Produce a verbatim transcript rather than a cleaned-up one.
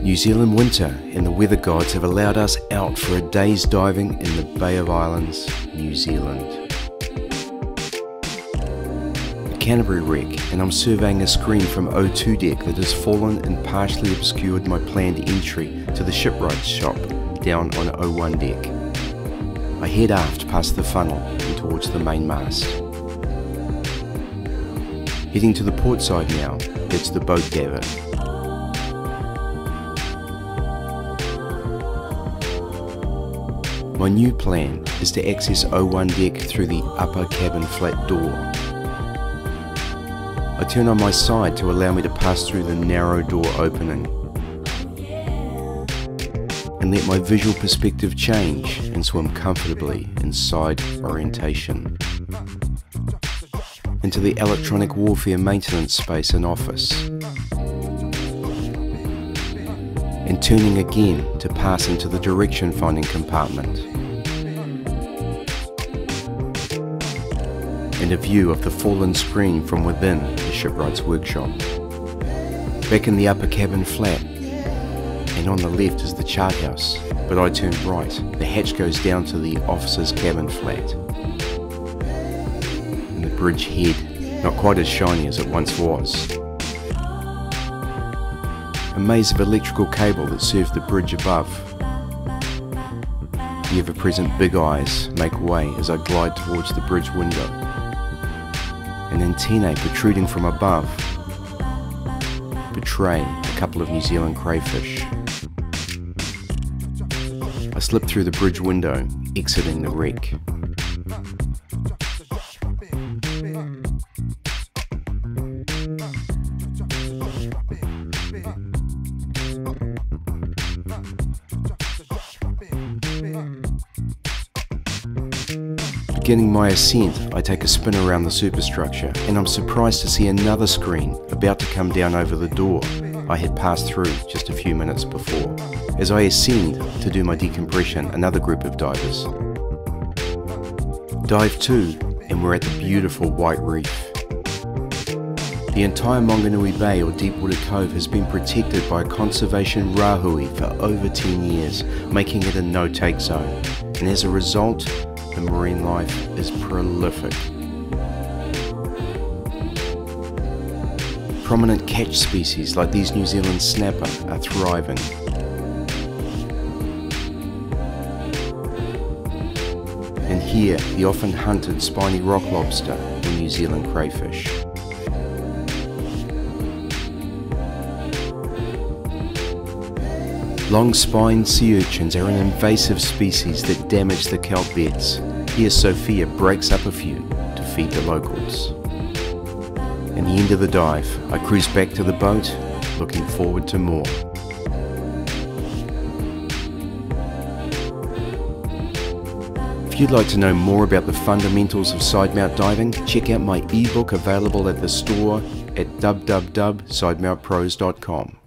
New Zealand winter and the weather gods have allowed us out for a day's diving in the Bay of Islands, New Zealand. The Canterbury Wreck, and I'm surveying a screen from O two deck that has fallen and partially obscured my planned entry to the shipwrights shop down on O one deck. I head aft past the funnel and towards the main mast. Heading to the port side now, it's the boat galley. My new plan is to access O one deck through the upper cabin flat door. I turn on my side to allow me to pass through the narrow door opening and let my visual perspective change and swim comfortably in side orientation into the electronic warfare maintenance space and office, and turning again to pass into the direction finding compartment, and a view of the fallen screen from within the shipwright's workshop. Back in the upper cabin flat, and on the left is the chart house, but I turn right, the hatch goes down to the officer's cabin flat, and the bridge head, not quite as shiny as it once was. A maze of electrical cable that served the bridge above. The ever-present big eyes make way as I glide towards the bridge window. An antennae protruding from above betray a couple of New Zealand crayfish. I slip through the bridge window, exiting the wreck. Beginning my ascent, I take a spin around the superstructure, and I'm surprised to see another screen about to come down over the door I had passed through just a few minutes before. As I ascend to do my decompression, another group of divers. Dive two, and we're at the beautiful White Reef. The entire Manganui Bay or Deepwater Cove has been protected by a conservation rahui for over ten years, making it a no-take zone, and as a result, the marine life is prolific. Prominent catch species like these New Zealand snapper are thriving. And here, the often hunted spiny rock lobster and New Zealand crayfish. Long-spined sea urchins are an invasive species that damage the kelp beds. Here Sophia breaks up a few to feed the locals. At the end of the dive, I cruise back to the boat, looking forward to more. If you'd like to know more about the fundamentals of side-mount diving, check out my ebook available at the store at w w w dot side mount pros dot com.